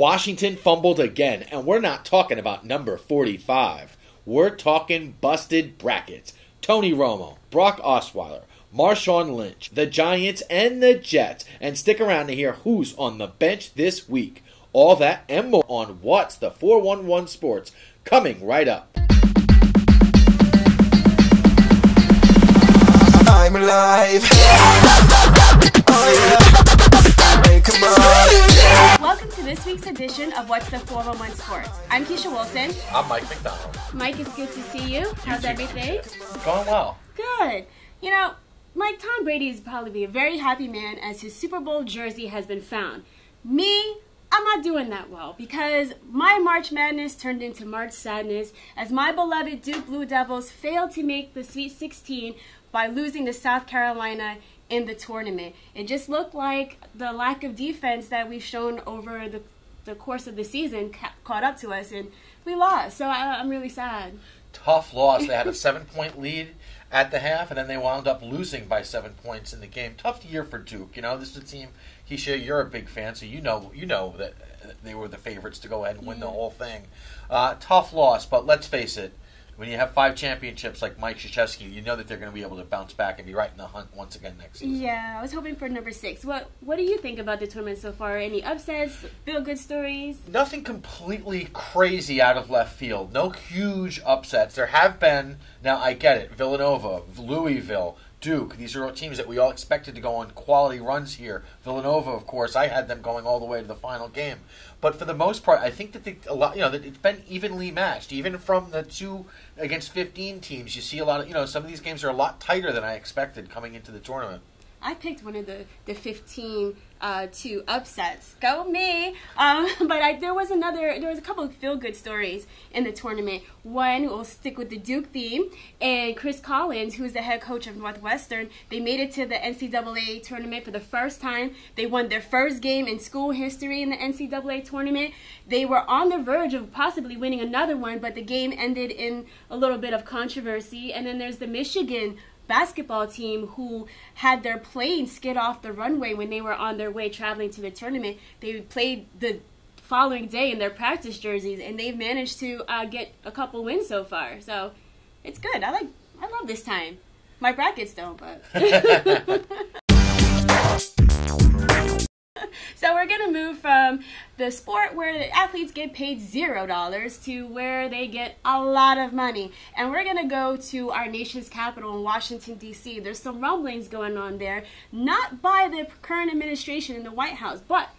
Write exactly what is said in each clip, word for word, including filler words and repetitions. Washington fumbled again, and we're not talking about number forty-five. We're talking busted brackets. Tony Romo, Brock Osweiler, Marshawn Lynch, the Giants, and the Jets. And stick around to hear who's on the bench this week. All that and more on What's the four one one Sports, coming right up. I'm alive. Oh, yeah. Hey, come on. Welcome to this week's edition of What's the four one one Sports. I'm Keisha Wilson. I'm Mike McDonald. Mike, it's good to see you. How's everything? Going well. Good. You know, Mike, Tom Brady is probably be a very happy man as his Super Bowl jersey has been found. Me, I'm not doing that well because my March Madness turned into March Sadness as my beloved Duke Blue Devils failed to make the Sweet sixteen by losing to South Carolina in the tournament. It just looked like the lack of defense that we've shown over the, the course of the season ca caught up to us, and we lost. So I, I'm really sad. Tough loss. They had a seven-point lead at the half, and then they wound up losing by seven points in the game. Tough year for Duke. You know, this is a team, Keisha, you're a big fan, so you know you know that they were the favorites to go ahead and win yeah. the whole thing. Uh, tough loss, but let's face it. When you have five championships like Mike Krzyzewski, you know that they're going to be able to bounce back and be right in the hunt once again next season. Yeah, I was hoping for number six. What What do you think about the tournament so far? Any upsets, feel-good stories? Nothing completely crazy out of left field. No huge upsets. There have been, now I get it, Villanova, Louisville, Duke. These are all teams that we all expected to go on quality runs here. Villanova, of course, I had them going all the way to the final game. But for the most part, I think that they, a lot, you know, that it's been evenly matched. Even from the two against fifteen teams, you see a lot of, you know, some of these games are a lot tighter than I expected coming into the tournament. I picked one of the the fifteen uh, two upsets. Go me! Um, but I, there was another. There was a couple of feel good stories in the tournament. One will stick with the Duke theme, and Chris Collins, who is the head coach of Northwestern, they made it to the N C double A tournament for the first time. They won their first game in school history in the N C double A tournament. They were on the verge of possibly winning another one, but the game ended in a little bit of controversy. And then there's the Michigan basketball team who had their plane skid off the runway when they were on their way traveling to the tournament. They played the following day in their practice jerseys, and they've managed to uh, get a couple wins so far. So it's good. I like. I love this time. My brackets don't, but. So we're going to move from the sport where the athletes get paid zero dollars to where they get a lot of money. And we're going to go to our nation's capital in Washington, D C There's some rumblings going on there, not by the current administration in the White House, but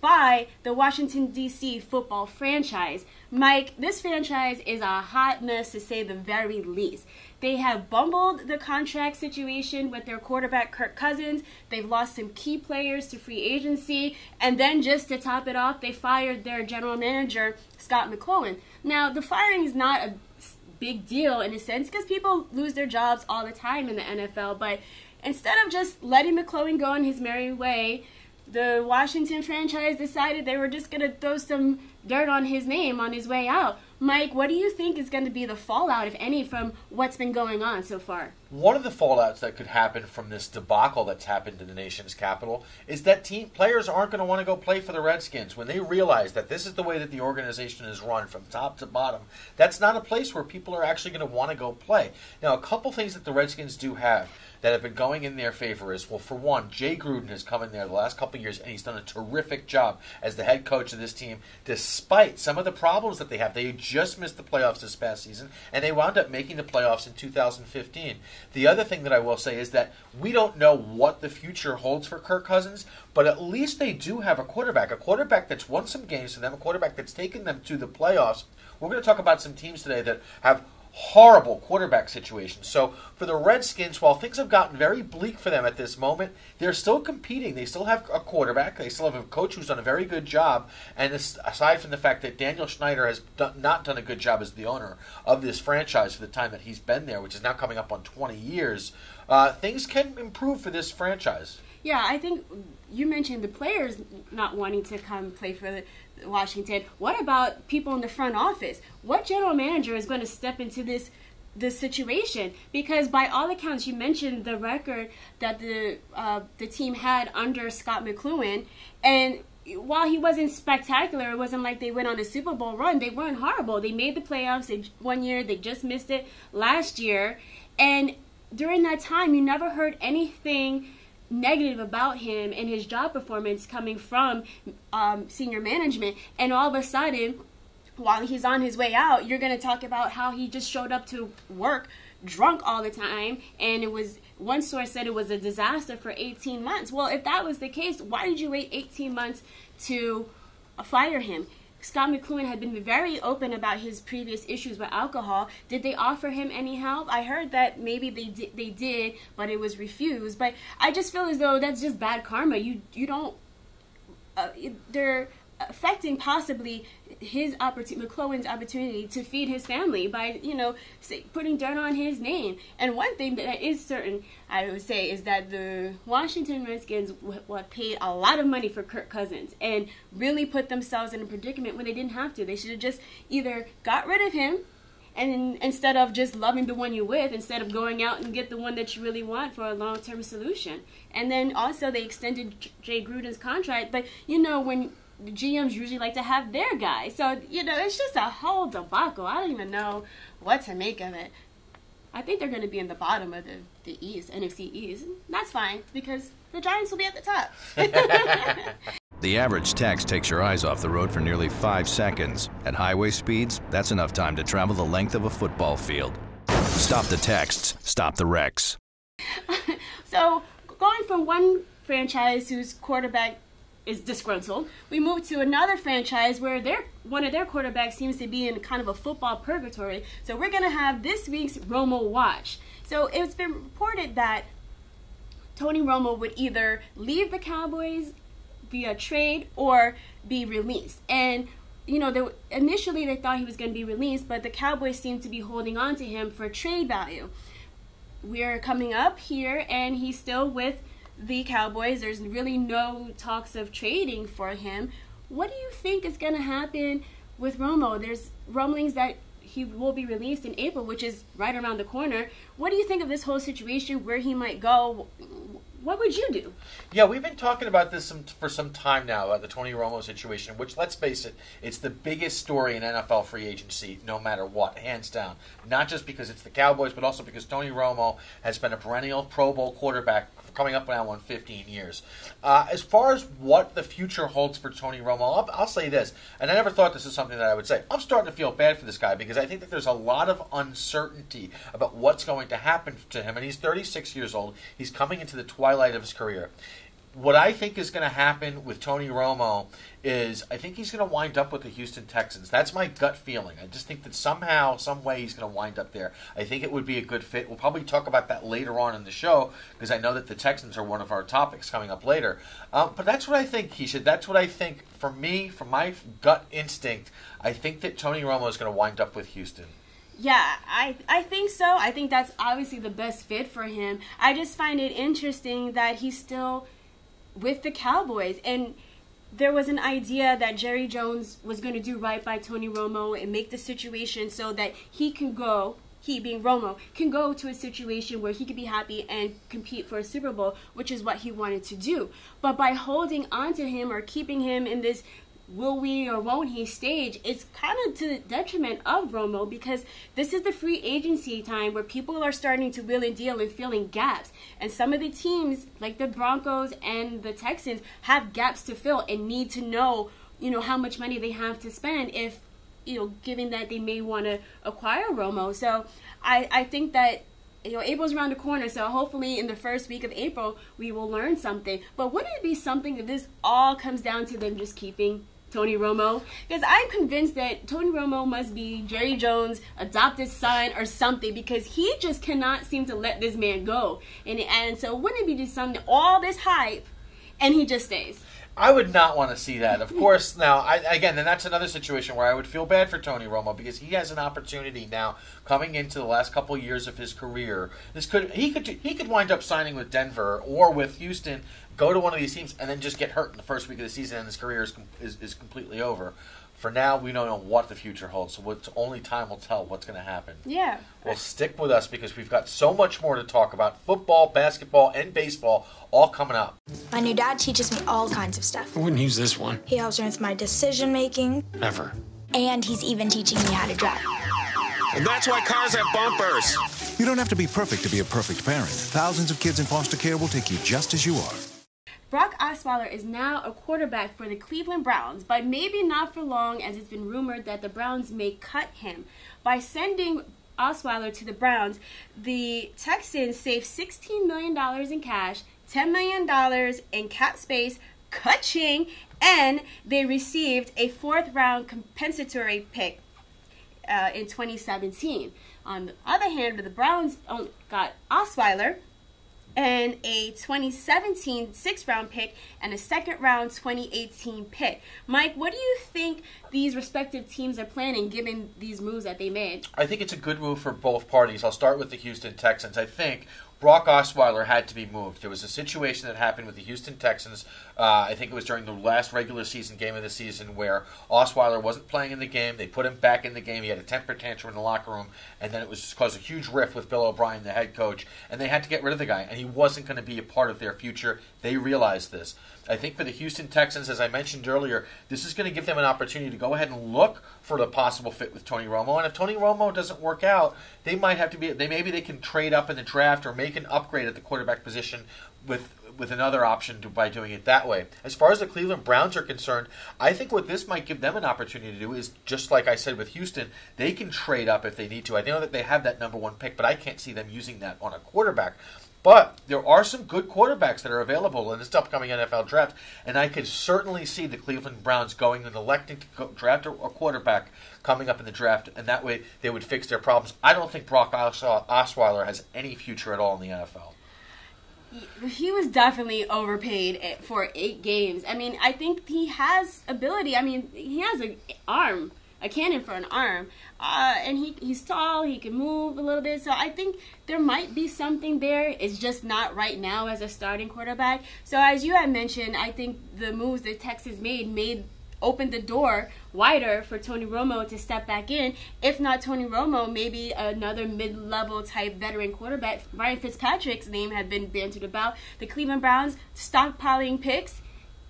by the Washington, D C football franchise. Mike, this franchise is a hot mess to say the very least. They have bumbled the contract situation with their quarterback, Kirk Cousins. They've lost some key players to free agency. And then just to top it off, they fired their general manager, Scott McClellan. Now, the firing is not a big deal in a sense because people lose their jobs all the time in the N F L. But instead of just letting McClellan go on his merry way, the Washington franchise decided they were just going to throw some dirt on his name on his way out. Mike, what do you think is going to be the fallout, if any, from what's been going on so far? One of the fallouts that could happen from this debacle that's happened in the nation's capital is that team players aren't going to want to go play for the Redskins when they realize that this is the way that the organization is run from top to bottom. That's not a place where people are actually going to want to go play. Now, a couple things that the Redskins do have that have been going in their favor is, well, for one, Jay Gruden has come in there the last couple of years, and he's done a terrific job as the head coach of this team, despite some of the problems that they have. They just missed the playoffs this past season, and they wound up making the playoffs in two thousand fifteen. The other thing that I will say is that we don't know what the future holds for Kirk Cousins, but at least they do have a quarterback, a quarterback that's won some games for them, a quarterback that's taken them to the playoffs. We're going to talk about some teams today that have horrible quarterback situations. So for the Redskins, while things have gotten very bleak for them at this moment, they're still competing. They still have a quarterback. They still have a coach who's done a very good job. And aside from the fact that Daniel Snyder has done, not done a good job as the owner of this franchise for the time that he's been there, which is now coming up on twenty years, uh, things can improve for this franchise. Yeah, I think you mentioned the players not wanting to come play for the Washington. What about people in the front office? What general manager is going to step into this this situation? Because by all accounts, you mentioned the record that the uh, the team had under Scott McCloughan, and while he wasn't spectacular, it wasn't like they went on a Super Bowl run. They weren't horrible. They made the playoffs they, one year. They just missed it last year. And during that time, you never heard anything negative about him and his job performance coming from um, senior management. And all of a sudden, while he's on his way out, you're going to talk about how he just showed up to work drunk all the time, and it was, one source said it was a disaster for eighteen months. Well, if that was the case, why did you wait eighteen months to fire him? Scott McCloughan had been very open about his previous issues with alcohol. Did they offer him any help? I heard that maybe they did, they did, but it was refused. But I just feel as though that's just bad karma. You you don't uh, they're affecting possibly his opportunity, McCloughan's opportunity to feed his family by, you know, say, putting dirt on his name. And one thing that is certain, I would say, is that the Washington Redskins w w paid a lot of money for Kirk Cousins and really put themselves in a predicament when they didn't have to. They should have just either got rid of him, and instead of just loving the one you're with, instead of going out and get the one that you really want for a long-term solution. And then also they extended J Jay Gruden's contract, but, you know, when the G Ms usually like to have their guy. So, you know, it's just a whole debacle. I don't even know what to make of it. I think they're going to be in the bottom of the, the East, N F C East. That's fine, because the Giants will be at the top. The average text takes your eyes off the road for nearly five seconds. At highway speeds, that's enough time to travel the length of a football field. Stop the texts. Stop the wrecks. So, going from one franchise whose quarterback is disgruntled, we move to another franchise where their one of their quarterbacks seems to be in kind of a football purgatory. So we're going to have this week's Romo Watch. So it's been reported that Tony Romo would either leave the Cowboys via trade or be released. And, you know, they, initially they thought he was going to be released, but the Cowboys seemed to be holding on to him for trade value. We're coming up here, and he's still with the Cowboys. There's really no talks of trading for him. What do you think is going to happen with Romo? There's rumblings that he will be released in April, which is right around the corner. What do you think of this whole situation, where he might go? What would you do? Yeah, we've been talking about this some, for some time now, about the Tony Romo situation, which, let's face it, it's the biggest story in N F L free agency, no matter what, hands down. Not just because it's the Cowboys, but also because Tony Romo has been a perennial Pro Bowl quarterback coming up now on fifteen years. Uh, as far as what the future holds for Tony Romo, I'll, I'll say this, and I never thought this is something that I would say. I'm starting to feel bad for this guy, because I think that there's a lot of uncertainty about what's going to happen to him, and he's thirty-six years old. He's coming into the twilight of his career. What I think is going to happen with Tony Romo is I think he's going to wind up with the Houston Texans. That's my gut feeling. I just think that somehow, some way, he's going to wind up there. I think it would be a good fit. We'll probably talk about that later on in the show, because I know that the Texans are one of our topics coming up later. Um, but that's what I think, Keisha. That's what I think. For me, from my gut instinct, I think that Tony Romo is going to wind up with Houston. Yeah, I, I think so. I think that's obviously the best fit for him. I just find it interesting that he's still with the Cowboys, and there was an idea that Jerry Jones was going to do right by Tony Romo and make the situation so that he can go, he being Romo, can go to a situation where he could be happy and compete for a Super Bowl, which is what he wanted to do. But by holding on to him or keeping him in this will we or won't he stage, it's kind of to the detriment of Romo, because this is the free agency time where people are starting to wheel and deal and filling gaps. And some of the teams, like the Broncos and the Texans, have gaps to fill and need to know, you know, how much money they have to spend if, you know, given that they may want to acquire Romo. So I, I think that, you know, April's around the corner, so hopefully in the first week of April we will learn something. But wouldn't it be something if this all comes down to them just keeping Tony Romo? Because I'm convinced that Tony Romo must be Jerry Jones' adopted son or something, because he just cannot seem to let this man go. And, and so wouldn't it be just something, all this hype, and he just stays? I would not want to see that. Of course, now, I, again, then that's another situation where I would feel bad for Tony Romo, because he has an opportunity now coming into the last couple of years of his career. This could he could he could wind up signing with Denver or with Houston, go to one of these teams, and then just get hurt in the first week of the season, and his career is, is, is completely over. for now, we don't know what the future holds, so it's only time will tell what's going to happen. Yeah. Well, stick with us because we've got so much more to talk about. Football, basketball, and baseball all coming up. My new dad teaches me all kinds of stuff. I wouldn't use this one. He helps me with my decision-making. Never. And he's even teaching me how to drive. And that's why cars have bumpers. You don't have to be perfect to be a perfect parent. Thousands of kids in foster care will take you just as you are. Brock Osweiler is now a quarterback for the Cleveland Browns, but maybe not for long, as it's been rumored that the Browns may cut him. By sending Osweiler to the Browns, the Texans save sixteen million dollars in cash, ten million dollars in cap space, ka-ching, and they received a fourth-round compensatory pick uh, in twenty seventeen. On the other hand, the Browns got Osweiler and a twenty seventeen sixth-round pick and a second-round twenty eighteen pick. Mike, what do you think these respective teams are planning given these moves that they made? I think it's a good move for both parties. I'll start with the Houston Texans. I think Brock Osweiler had to be moved. There was a situation that happened with the Houston Texans, uh, I think it was during the last regular season game of the season, where Osweiler wasn't playing in the game. They put him back in the game. He had a temper tantrum in the locker room, and then it was caused a huge rift with Bill O'Brien, the head coach, and they had to get rid of the guy, and he wasn't going to be a part of their future. They realized this. I think for the Houston Texans, as I mentioned earlier, this is going to give them an opportunity to go ahead and look for the possible fit with Tony Romo, and if Tony Romo doesn't work out, they might have to be, they maybe they can trade up in the draft or make an upgrade at the quarterback position with with another option to, by doing it that way. As far as the Cleveland Browns are concerned, I think what this might give them an opportunity to do is, just like I said with Houston, they can trade up if they need to. I know that they have that number one pick, but I can't see them using that on a quarterback. But there are some good quarterbacks that are available in this upcoming N F L draft, and I could certainly see the Cleveland Browns going and electing to go draft a quarterback coming up in the draft, and that way they would fix their problems. I don't think Brock Osweiler has any future at all in the N F L. He was definitely overpaid for eight games. I mean, I think he has ability. I mean, he has an arm, a cannon for an arm, uh, and he he's tall, he can move a little bit, so I think there might be something there. It's just not right now as a starting quarterback. So as you had mentioned, I think the moves that Texas made made opened the door wider for Tony Romo to step back in. If not Tony Romo, maybe another mid-level type veteran quarterback. Ryan Fitzpatrick's name had been bantered about. The Cleveland Browns stockpiling picks.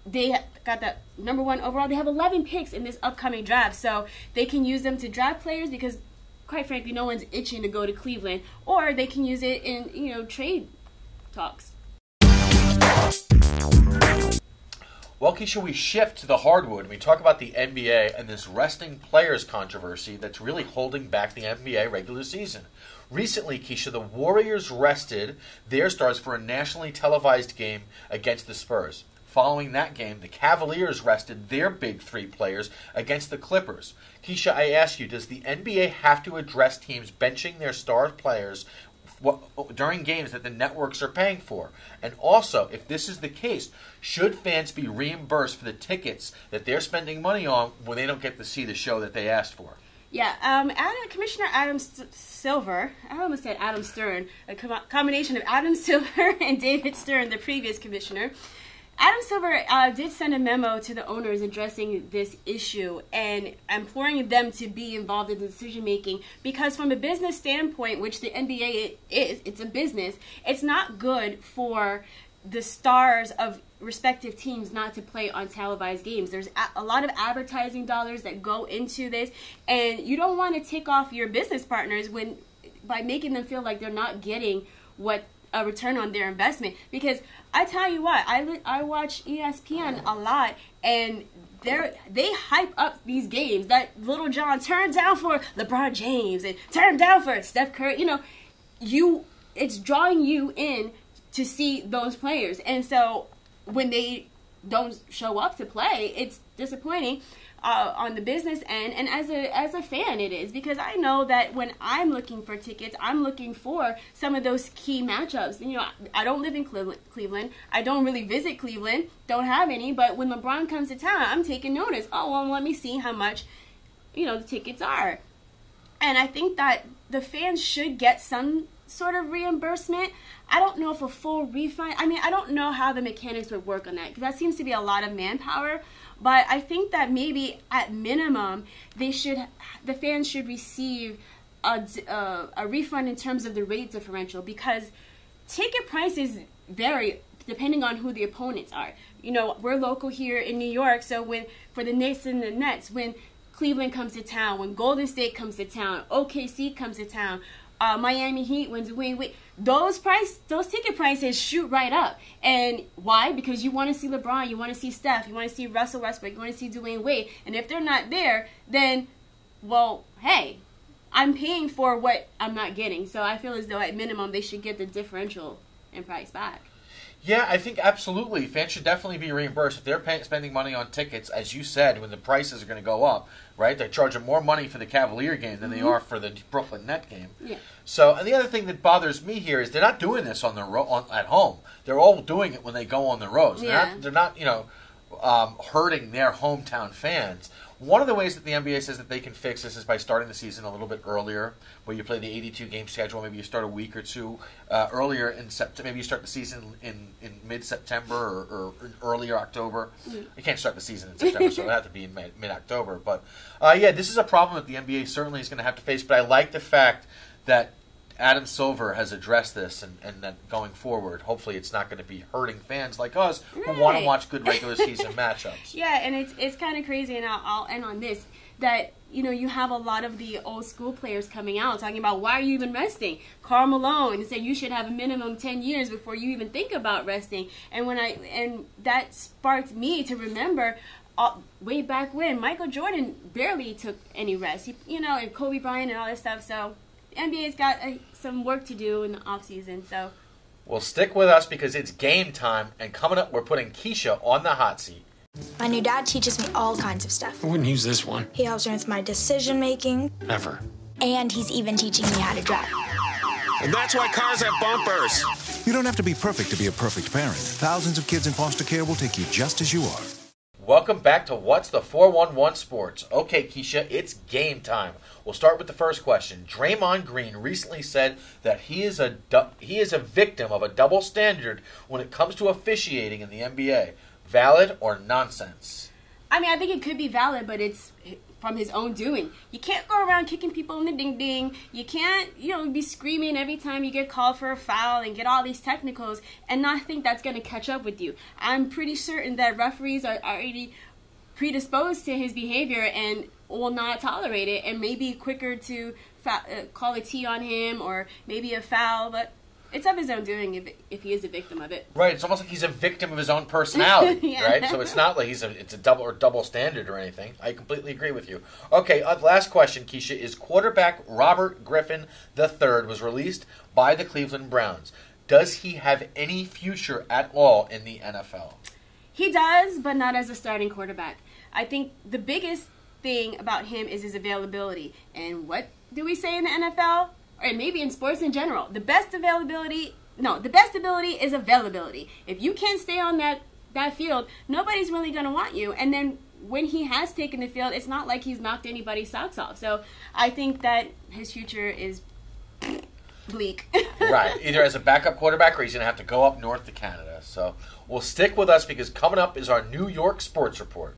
They got that number one overall. They have eleven picks in this upcoming draft, so they can use them to draft players because, quite frankly, no one's itching to go to Cleveland, or they can use it in, you know, trade talks. Well, Keisha, we shift to the hardwood. We talk about the N B A and this resting players controversy that's really holding back the N B A regular season. Recently, Keisha, the Warriors rested their stars for a nationally televised game against the Spurs. Following that game, the Cavaliers rested their big three players against the Clippers. Keisha, I ask you, does the N B A have to address teams benching their star players during games that the networks are paying for? And also, if this is the case, should fans be reimbursed for the tickets that they're spending money on when they don't get to see the show that they asked for? Yeah, um, Adam, Commissioner Adam St Silver, I almost said Adam Stern, a com combination of Adam Silver and David Stern, the previous commissioner. Adam Silver uh, did send a memo to the owners addressing this issue and imploring them to be involved in the decision-making, because from a business standpoint, which the N B A is, it's a business, it's not good for the stars of respective teams not to play on televised games. There's a lot of advertising dollars that go into this, and you don't want to tick off your business partners when by making them feel like they're not getting what a return on their investment. Because I tell you what, I, I watch E S P N a lot, and they they hype up these games that Little John turned down for LeBron James and turned down for Steph Curry. You know, you it's drawing you in to see those players, and so when they don't show up to play, it's disappointing uh, on the business end, and as a as a fan, it is, because I know that when I'm looking for tickets, I'm looking for some of those key matchups. You know, I don't live in Cleveland. I don't really visit Cleveland. Don't have any. But when LeBron comes to town, I'm taking notice. Oh, well, let me see how much, you know, the tickets are. And I think that the fans should get some sort of reimbursement. I don't know if a full refund. I mean, I don't know how the mechanics would work on that, because that seems to be a lot of manpower. But I think that maybe at minimum, they should, the fans should receive a, uh, a refund in terms of the rate differential, because ticket prices vary depending on who the opponents are. You know, we're local here in New York, so when for the Knicks and the Nets, when Cleveland comes to town, when Golden State comes to town, O K C comes to town, uh, Miami Heat, when Dwyane Wade, those price, those ticket prices shoot right up. And why? Because you want to see LeBron, you want to see Steph, you want to see Russell Westbrook, you want to see Dwyane Wade. And if they're not there, then, well, hey, I'm paying for what I'm not getting. So I feel as though at minimum they should get the differential in price back. Yeah, I think absolutely. Fans should definitely be reimbursed. If they're pay spending money on tickets, as you said, when the prices are going to go up, right? They're charging more money for the Cavalier game than mm-hmm. they are for the Brooklyn Net game. Yeah. So, and the other thing that bothers me here is they're not doing this on the ro on, at home. They're all doing it when they go on the roads. Yeah. They're not, they're not, you know, um, hurting their hometown fans. One of the ways that the N B A says that they can fix this is by starting the season a little bit earlier, where you play the eighty-two game schedule. Maybe you start a week or two uh, earlier in September. Maybe you start the season in, in mid-September or, or earlier October. Mm. You can't start the season in September, so it would have to be in mid-October. But, uh, yeah, this is a problem that the N B A certainly is going to have to face. But I like the fact that Adam Silver has addressed this, and, and that going forward, hopefully it's not going to be hurting fans like us who right. want to watch good regular season matchups. Yeah, and it's, it's kind of crazy, and I'll, I'll end on this, that, you know, you have a lot of the old school players coming out talking about, why are you even resting? Karl Malone said you should have a minimum ten years before you even think about resting. And when I, and that sparked me to remember, uh, way back when, Michael Jordan barely took any rest, he, you know, and Kobe Bryant and all that stuff, so N B A's got uh, some work to do in the offseason, so. Well, stick with us because it's game time, and coming up, we're putting Keisha on the hot seat. My new dad teaches me all kinds of stuff. I wouldn't use this one. He helps me with my decision-making. Never. And he's even teaching me how to drive. And that's why cars have bumpers. You don't have to be perfect to be a perfect parent. Thousands of kids in foster care will take you just as you are. Welcome back to What's the four one one Sports. Okay, Keisha, it's game time. We'll start with the first question. Draymond Green recently said that he is a he is a victim of a double standard when it comes to officiating in the N B A. Valid or nonsense? I mean, I think it could be valid, but it's from his own doing. You can't go around kicking people in the ding-ding. You can't, you know, be screaming every time you get called for a foul and get all these technicals and not think that's going to catch up with you. I'm pretty certain that referees are already predisposed to his behavior and will not tolerate it, and maybe quicker to foul, uh, call a tee on him or maybe a foul, but it's of his own doing if, if he is a victim of it. Right, it's almost like he's a victim of his own personality, yeah. right? So it's not like he's a, it's a double or double standard or anything. I completely agree with you. Okay, uh, last question, Keisha, is quarterback Robert Griffin the third was released by the Cleveland Browns. Does he have any future at all in the N F L? He does, but not as a starting quarterback. I think the biggest thing about him is his availability. And what do we say in the N F L? Or maybe in sports in general, the best availability, no, the best ability is availability. If you can't stay on that, that field, nobody's really going to want you. And then when he has taken the field, it's not like he's knocked anybody's socks off. So I think that his future is bleak. Right, either as a backup quarterback or he's going to have to go up north to Canada. So we'll stick with us because coming up is our New York Sports Report.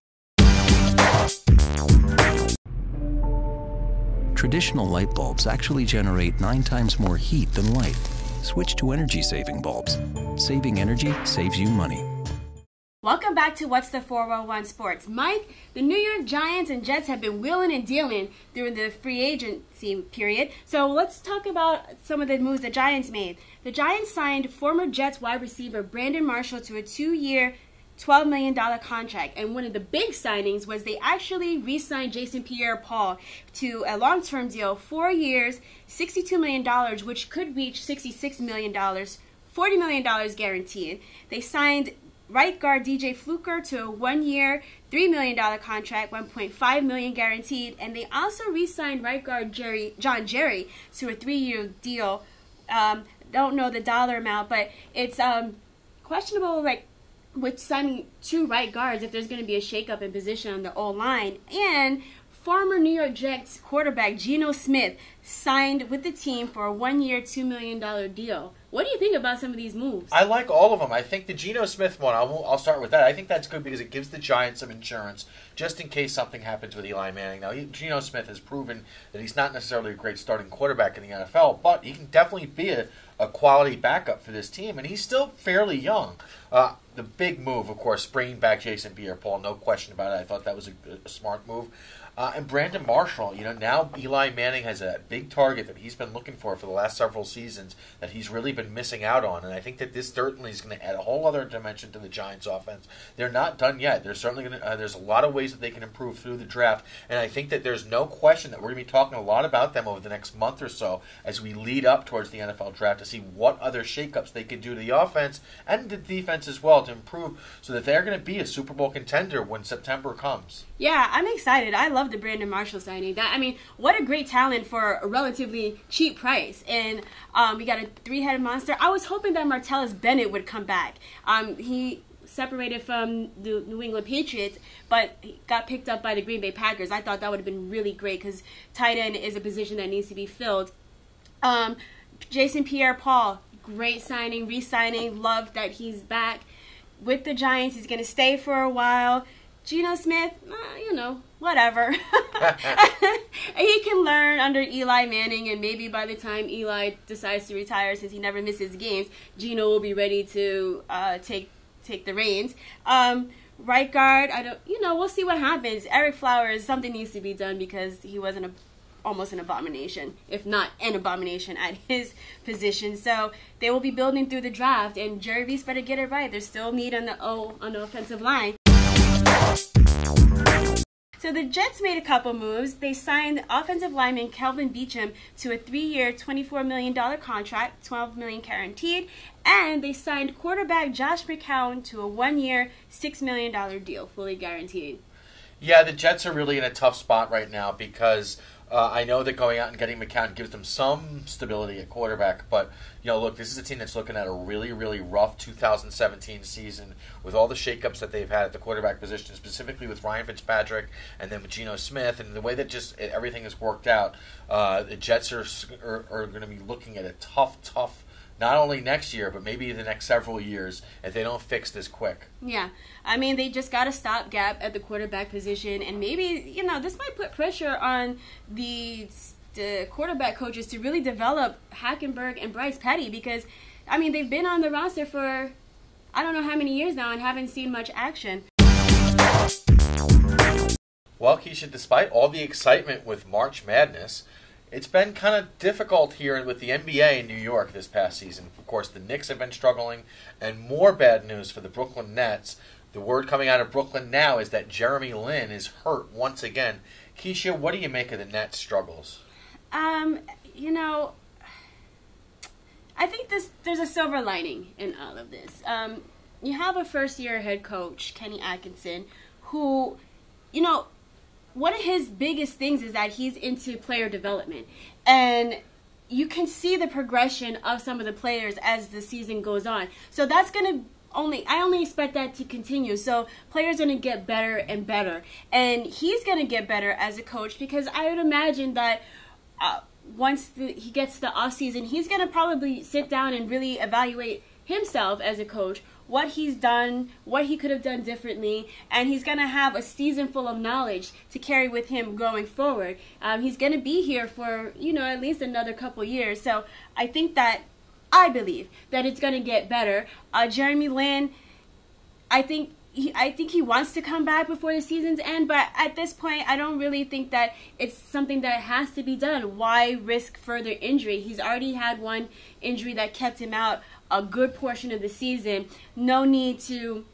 Traditional light bulbs actually generate nine times more heat than light. Switch to energy-saving bulbs. Saving energy saves you money. Welcome back to What's the four one one Sports. Mike, the New York Giants and Jets have been wheeling and dealing during the free agency period. So let's talk about some of the moves the Giants made. The Giants signed former Jets wide receiver Brandon Marshall to a two-year twelve million dollar contract, and one of the big signings was they actually re-signed Jason Pierre-Paul to a long-term deal, four years, sixty-two million dollars, which could reach sixty-six million dollars, forty million dollars guaranteed. They signed right guard D J Fluker to a one-year, three million dollar contract, one point five million dollars guaranteed, and they also re-signed right guard Jerry, John Jerry to a three-year deal. Um, don't know the dollar amount, but it's um, questionable, like, with signing two right guards if there's going to be a shakeup in position on the O-line. And former New York Jets quarterback Geno Smith signed with the team for a one year, two million dollar deal. What do you think about some of these moves? I like all of them. I think the Geno Smith one, I'll, I'll start with that. I think that's good because it gives the Giants some insurance just in case something happens with Eli Manning. Now, he, Geno Smith has proven that he's not necessarily a great starting quarterback in the N F L, but he can definitely be a, a quality backup for this team, and he's still fairly young. Uh, the big move, of course, bringing back Jason Pierre-Paul, no question about it. I thought that was a, a smart move. Uh, and Brandon Marshall, you know, now Eli Manning has a big target that he's been looking for for the last several seasons that he's really been missing out on. And I think that this certainly is going to add a whole other dimension to the Giants' offense. They're not done yet. They're certainly going to, uh, there's a lot of ways that they can improve through the draft. And I think that there's no question that we're going to be talking a lot about them over the next month or so as we lead up towards the N F L draft to see what other shakeups they can do to the offense and the defense as well to improve so that they're going to be a Super Bowl contender when September comes. Yeah, I'm excited. I love the Brandon Marshall signing. That I mean, what a great talent for a relatively cheap price. And um, we got a three-headed monster. I was hoping that Martellus Bennett would come back. Um, he separated from the New England Patriots, but got picked up by the Green Bay Packers. I thought that would have been really great because tight end is a position that needs to be filled. Um, Jason Pierre-Paul, great signing, re-signing. Love that he's back with the Giants. He's going to stay for a while. Geno Smith, uh, you know, whatever. He can learn under Eli Manning, and maybe by the time Eli decides to retire, since he never misses games, Geno will be ready to uh, take take the reins. Um, right guard, I don't, you know, we'll see what happens. Eric Flowers, something needs to be done because he wasn't a. almost an abomination, if not an abomination at his position. So they will be building through the draft, and Jervis better get it right. There's still need on the O on the offensive line. So the Jets made a couple moves. They signed offensive lineman Kelvin Beachum to a three year, twenty-four million dollar contract, twelve million dollars guaranteed, and they signed quarterback Josh McCown to a one year, six million dollar deal, fully guaranteed. Yeah, the Jets are really in a tough spot right now because uh, I know that going out and getting McCown gives them some stability at quarterback, but you know, look, this is a team that's looking at a really, really rough two thousand seventeen season with all the shakeups that they've had at the quarterback position, specifically with Ryan Fitzpatrick and then with Geno Smith, and the way that just everything has worked out, uh, the Jets are are, are going to be looking at a tough, tough. Not only next year, but maybe the next several years if they don't fix this quick. Yeah. I mean, they just got a stopgap at the quarterback position. And maybe, you know, this might put pressure on the, the quarterback coaches to really develop Hackenberg and Bryce Petty because, I mean, they've been on the roster for I don't know how many years now and haven't seen much action. Well, Keisha, despite all the excitement with March Madness, it's been kind of difficult here with the N B A in New York this past season. Of course, the Knicks have been struggling, and more bad news for the Brooklyn Nets. The word coming out of Brooklyn now is that Jeremy Lin is hurt once again. Keisha, what do you make of the Nets' struggles? Um, you know, I think this, there's a silver lining in all of this. Um, you have a first-year head coach, Kenny Atkinson, who, you know, one of his biggest things is that he's into player development. And you can see the progression of some of the players as the season goes on. So that's going to only, I only expect that to continue. So players are going to get better and better. And he's going to get better as a coach because I would imagine that uh, once the, he gets the offseason, he's going to probably sit down and really evaluate himself as a coach, what he's done, what he could have done differently, and he's going to have a season full of knowledge to carry with him going forward. Um, he's going to be here for, you know, at least another couple years. So I think that, I believe, that it's going to get better. Uh, Jeremy Lin, I think he, I think he wants to come back before the season's end, but at this point, I don't really think that it's something that has to be done. Why risk further injury? He's already had one injury that kept him out a good portion of the season. No need to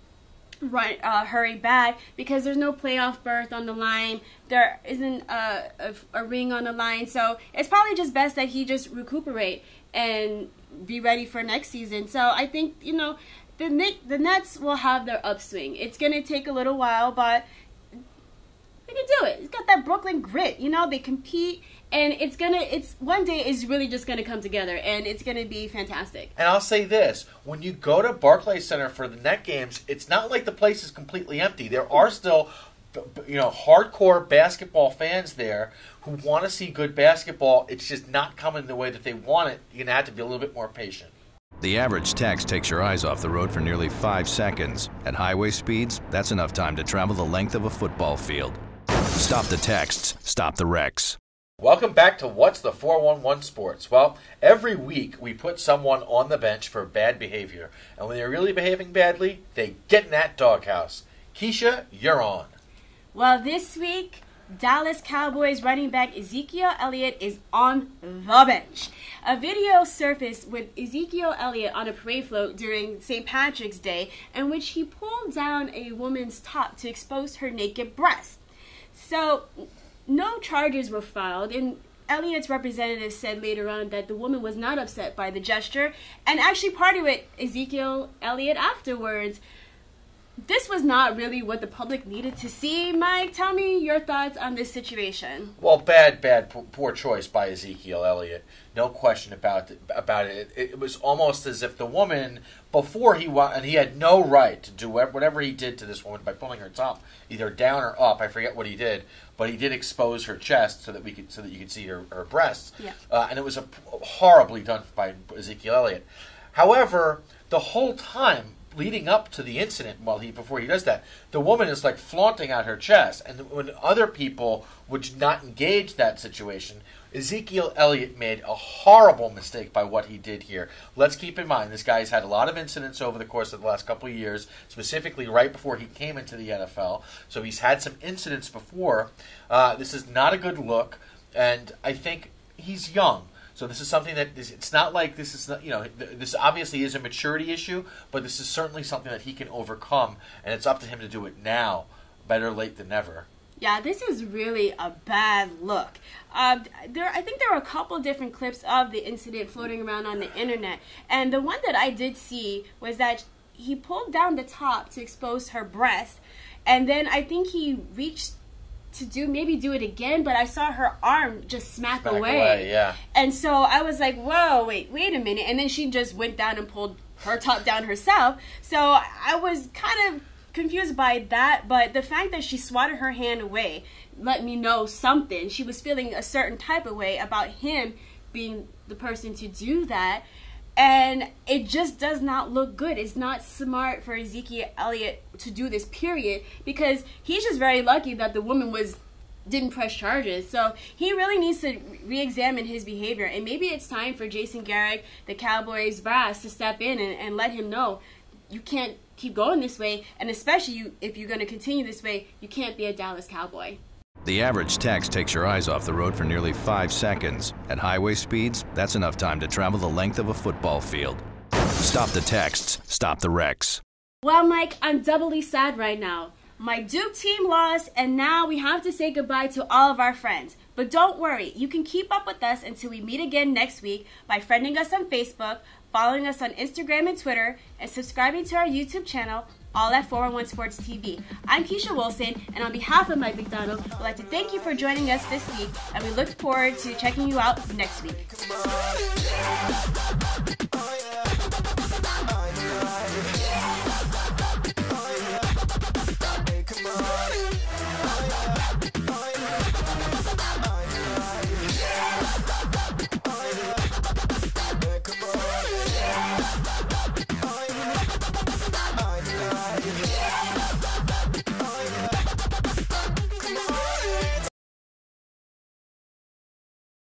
run, uh, hurry back because there's no playoff berth on the line. There isn't a, a, a ring on the line. So it's probably just best that he just recuperate and be ready for next season. So I think, you know, the, Nick, the Nets will have their upswing. It's going to take a little while, but they can do it. It's got that Brooklyn grit, you know, they compete. And it's gonna, it's one day is really just gonna come together, and it's gonna be fantastic. And I'll say this: when you go to Barclays Center for the Net games, it's not like the place is completely empty. There are still you know, hardcore basketball fans there who want to see good basketball. It's just not coming the way that they want it. You're going to have to be a little bit more patient. The average text takes your eyes off the road for nearly five seconds. At highway speeds, that's enough time to travel the length of a football field. Stop the texts. Stop the wrecks. Welcome back to What's the four one one Sports. Well, every week we put someone on the bench for bad behavior. And when they're really behaving badly, they get in that doghouse. Keisha, you're on. Well, this week, Dallas Cowboys running back Ezekiel Elliott is on the bench. A video surfaced with Ezekiel Elliott on a parade float during Saint Patrick's Day in which he pulled down a woman's top to expose her naked breast. So, no charges were filed, and Elliott's representative said later on that the woman was not upset by the gesture and actually partied with Ezekiel Elliott afterwards. This was not really what the public needed to see. Mike, tell me your thoughts on this situation. Well, bad, bad, poor choice by Ezekiel Elliott. No question about it. About it. It was almost as if the woman, before he wa and he had no right to do whatever he did to this woman by pulling her top, either down or up. I forget what he did, but he did expose her chest so that we could, so that you could see her, her breasts. Yeah. Uh, and it was a, horribly done by Ezekiel Elliott. However, the whole time leading up to the incident, while he before he does that, the woman is like flaunting out her chest, and when other people would not engage that situation, Ezekiel Elliott made a horrible mistake by what he did here. Let's keep in mind, this guy's had a lot of incidents over the course of the last couple of years, specifically right before he came into the N F L, so he's had some incidents before. Uh, this is not a good look, and I think he's young. So this is something that is, it's not like this is not, you know, this obviously is a maturity issue, but this is certainly something that he can overcome, and it's up to him to do it now. Better late than never. Yeah, this is really a bad look. Uh, there, I think there are a couple different clips of the incident floating around on the internet, and the one that I did see was that he pulled down the top to expose her breast, and then I think he reached to do maybe do it again, but I saw her arm just smack, smack away. away yeah. And so I was like, whoa, wait, wait a minute. And then she just went down and pulled her top down herself. So I was kind of confused by that, but the fact that she swatted her hand away let me know something. She was feeling a certain type of way about him being the person to do that. And it just does not look good. It's not smart for Ezekiel Elliott to do this, period, because he's just very lucky that the woman was didn't press charges. So he really needs to re-examine his behavior. And maybe it's time for Jason Garrick, the Cowboys brass, to step in and, and let him know you can't keep going this way. And especially you, if you're going to continue this way, you can't be a Dallas Cowboy. The average text takes your eyes off the road for nearly five seconds. At highway speeds, that's enough time to travel the length of a football field. Stop the texts. Stop the wrecks. Well, Mike, I'm doubly sad right now. My Duke team lost, and now we have to say goodbye to all of our friends. But don't worry, you can keep up with us until we meet again next week by friending us on Facebook, following us on Instagram and Twitter, and subscribing to our YouTube channel, all at four one one Sports T V. I'm Keisha Wilson, and on behalf of Mike McDonald, I'd like to thank you for joining us this week, and we look forward to checking you out next week.